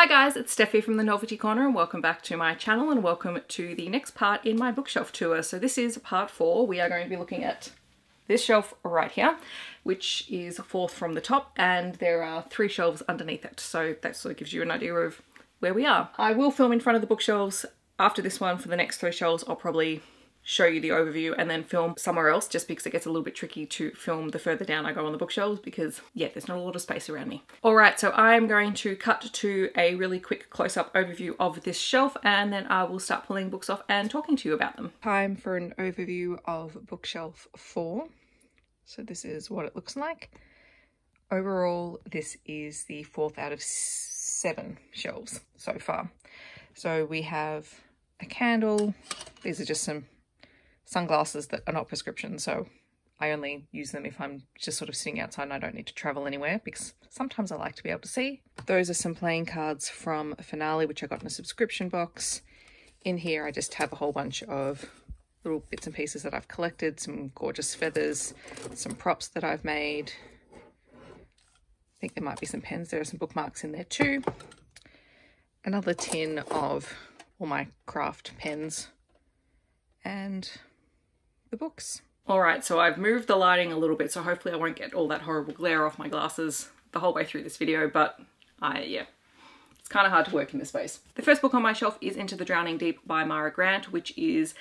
Hi guys, it's Steffi from the Noveltea Corner and welcome back to my channel and welcome to the next part in my bookshelf tour. So this is part 4. We are going to be looking at this shelf right here, which is 4th from the top, and there are 3 shelves underneath it. So that sort of gives you an idea of where we are. I will film in front of the bookshelves after this one. For the next 3 shelves, I'll probably show you the overview and then film somewhere else, just because it gets a little bit tricky to film the further down I go on the bookshelves, because yeah, there's not a lot of space around me. All right, so I'm going to cut to a really quick close-up overview of this shelf, and then I will start pulling books off and talking to you about them. Time for an overview of bookshelf 4. So this is what it looks like. Overall, this is the 4th out of 7 shelves so far. So we have a candle. These are just some sunglasses that are not prescription, so I only use them if I'm just sort of sitting outside and I don't need to travel anywhere, because sometimes I like to be able to see. Those are some playing cards from Finale, which I got in a subscription box. In here I just have a whole bunch of little bits and pieces that I've collected, some gorgeous feathers, some props that I've made. I think there might be some pens. There are some bookmarks in there too. Another tin of all my craft pens and the books. All right, so I've moved the lighting a little bit, so hopefully I won't get all that horrible glare off my glasses the whole way through this video, but it's kind of hard to work in this space. The first book on my shelf is Into the Drowning Deep by Mara Grant, which is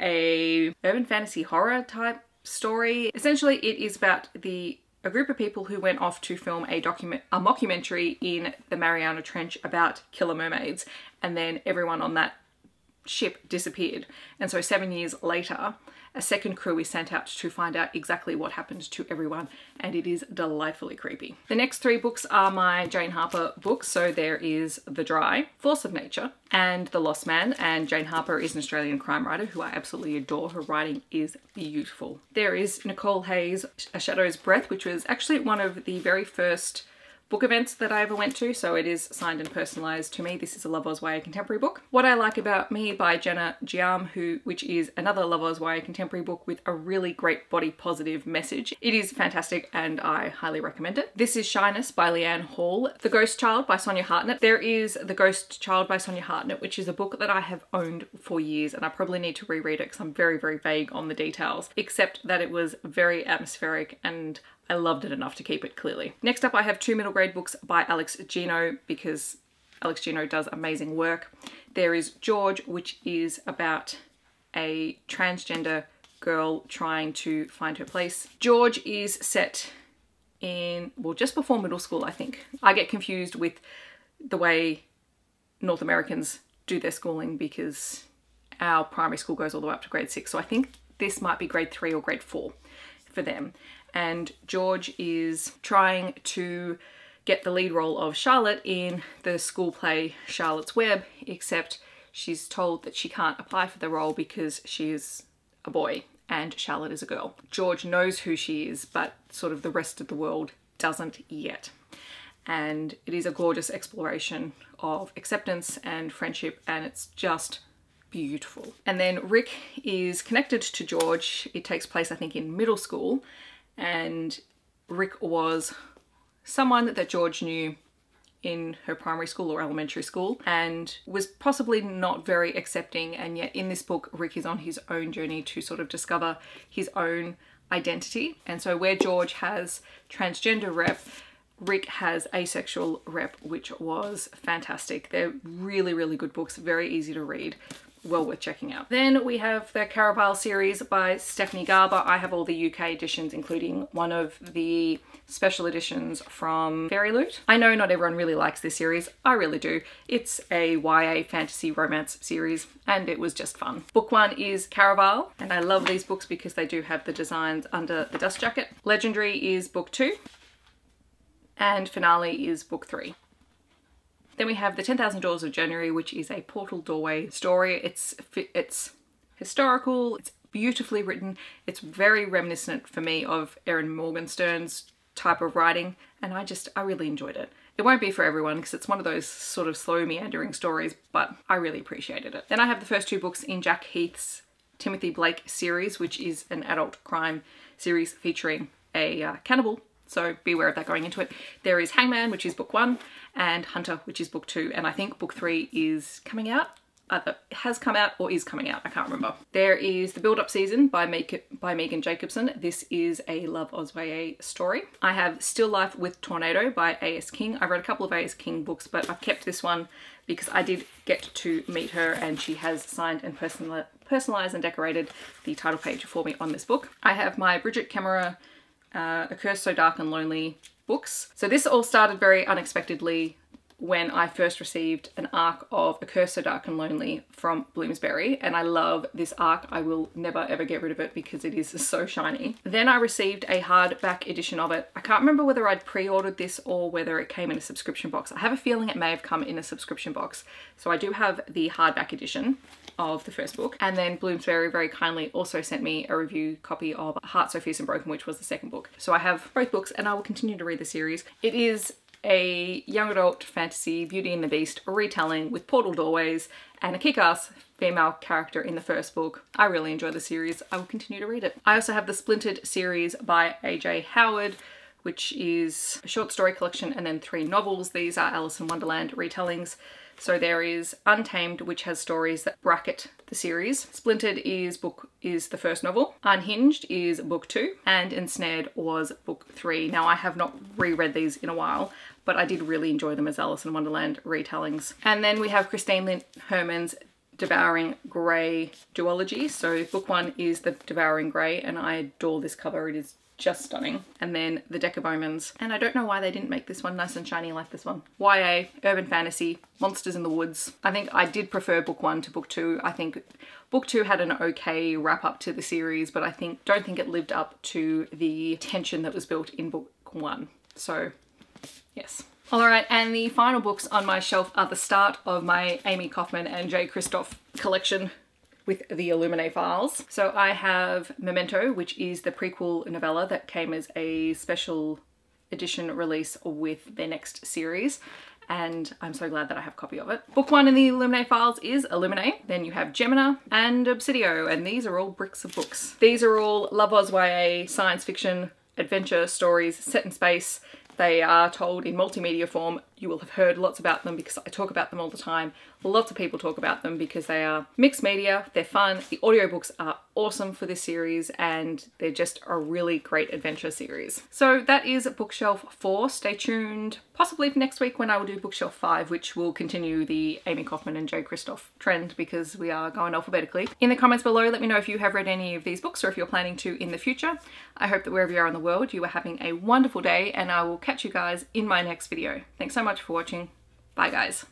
a urban fantasy horror type story. Essentially, it is about a group of people who went off to film a mockumentary in the Mariana Trench about killer mermaids, and then everyone on that ship disappeared. And so 7 years later, a second crew is sent out to find out exactly what happened to everyone, and it is delightfully creepy. The next 3 books are my Jane Harper books. So there is The Dry, Force of Nature, and The Lost Man. And Jane Harper is an Australian crime writer who I absolutely adore. Her writing is beautiful. There is Nicole Hayes' A Shadow's Breath, which was actually one of the very first book events that I ever went to, so it is signed and personalized to me. This is a Love Oz YA contemporary book. What I Like About Me by Jenna Guillaume, which is another Love Oz YA contemporary book with a really great body positive message. It is fantastic and I highly recommend it. This is Shyness by Leanne Hall. The Ghost Child by Sonya Hartnett. There is The Ghost Child by Sonya Hartnett, which is a book that I have owned for years, and I probably need to reread it because I'm very, very vague on the details, except that it was very atmospheric and I loved it enough to keep it, clearly. Next up, I have 2 middle grade books by Alex Gino, because Alex Gino does amazing work. There is George, which is about a transgender girl trying to find her place. George is set in, well, just before middle school, I think. I get confused with the way North Americans do their schooling, because our primary school goes all the way up to grade 6. So I think this might be grade 3 or grade 4 for them. And George is trying to get the lead role of Charlotte in the school play Charlotte's Web, except she's told that she can't apply for the role because she is a boy and Charlotte is a girl. George knows who she is, but sort of the rest of the world doesn't yet. And it is a gorgeous exploration of acceptance and friendship, and it's just beautiful. And then Rick is connected to George. It takes place, I think, in middle school. And Rick was someone that George knew in her primary school or elementary school and was possibly not very accepting, and yet in this book Rick is on his own journey to sort of discover his own identity. And so where George has transgender rep, Rick has asexual rep, which was fantastic. They're really, really good books, very easy to read. Well worth checking out. Then we have the Caraval series by Stephanie Garber. I have all the UK editions, including one of the special editions from Fairyloot. I know not everyone really likes this series. I really do. It's a YA fantasy romance series and it was just fun. Book 1 is Caraval, and I love these books because they do have the designs under the dust jacket. Legendary is book 2 and Finale is book 3. Then we have The 10,000 Doors of January, which is a portal doorway story. It's historical, it's beautifully written, it's very reminiscent for me of Erin Morgenstern's type of writing, and I really enjoyed it. It won't be for everyone because it's one of those sort of slow meandering stories, but I really appreciated it. Then I have the first 2 books in Jack Heath's Timothy Blake series, which is an adult crime series featuring a cannibal So be aware of that going into it. There is Hangman, which is book 1, and Hunter, which is book 2. And I think book 3 is coming out, either has come out or is coming out, I can't remember. There is The Build-Up Season by Megan Jacobson. This is a Love Osweier story. I have Still Life with Tornado by A.S. King. I've read a couple of A.S. King books, but I've kept this one because I did get to meet her and she has signed and personalised and decorated the title page for me on this book. I have my Brigid Kemmerer A Curse So Dark and Lonely books. So this all started very unexpectedly when I first received an arc of A Curse So Dark and Lonely from Bloomsbury, and I love this arc. I will never ever get rid of it because it is so shiny. Then I received a hardback edition of it. I can't remember whether I'd pre-ordered this or whether it came in a subscription box. I have a feeling it may have come in a subscription box. So I do have the hardback edition of the first book, and then Bloomsbury very kindly also sent me a review copy of Heart So Fierce and Broken, which was the second book. So I have both books and I will continue to read the series. It is a young adult fantasy Beauty and the Beast retelling with portal doorways and a kick-ass female character in the first book. I really enjoy the series. I will continue to read it. I also have the Splintered series by A.J. Howard, which is a short story collection and then 3 novels. These are Alice in Wonderland retellings. So there is Untamed, which has stories that bracket the series. Splintered is the first novel. Unhinged is book 2, and Ensnared was book 3. Now I have not reread these in a while, but I did really enjoy them as Alice in Wonderland retellings. And then we have Christine Lynn Herman's Devouring Grey duology. So book 1 is The Devouring Grey, and I adore this cover. It is just stunning. And then The Deck of Omens. And I don't know why they didn't make this one nice and shiny like this one. YA, urban fantasy, monsters in the woods. I think I did prefer book 1 to book 2. I think book 2 had an okay wrap up to the series, but I don't think it lived up to the tension that was built in book 1. So yes. Alright, and the final books on my shelf are the start of my Amy Kaufman and Jay Kristoff collection with the Illuminae Files. So I have Memento, which is the prequel novella that came as a special edition release with their next series, and I'm so glad that I have a copy of it. Book 1 in the Illuminae Files is Illuminae. Then you have Gemina and Obsidio, and these are all bricks of books. These are all Love Osweier science fiction adventure stories set in space. They are told in multimedia form. You will have heard lots about them because I talk about them all the time. Lots of people talk about them because they are mixed media, they're fun. The audiobooks are awesome for this series, and they're just a really great adventure series. So that is bookshelf 4. Stay tuned possibly for next week when I will do bookshelf 5, which will continue the Amy Kaufman and Jay Kristoff trend because we are going alphabetically. In the comments below, let me know if you have read any of these books or if you're planning to in the future. I hope that wherever you are in the world, you are having a wonderful day, and I will catch you guys in my next video. Thanks so much for watching. Bye guys.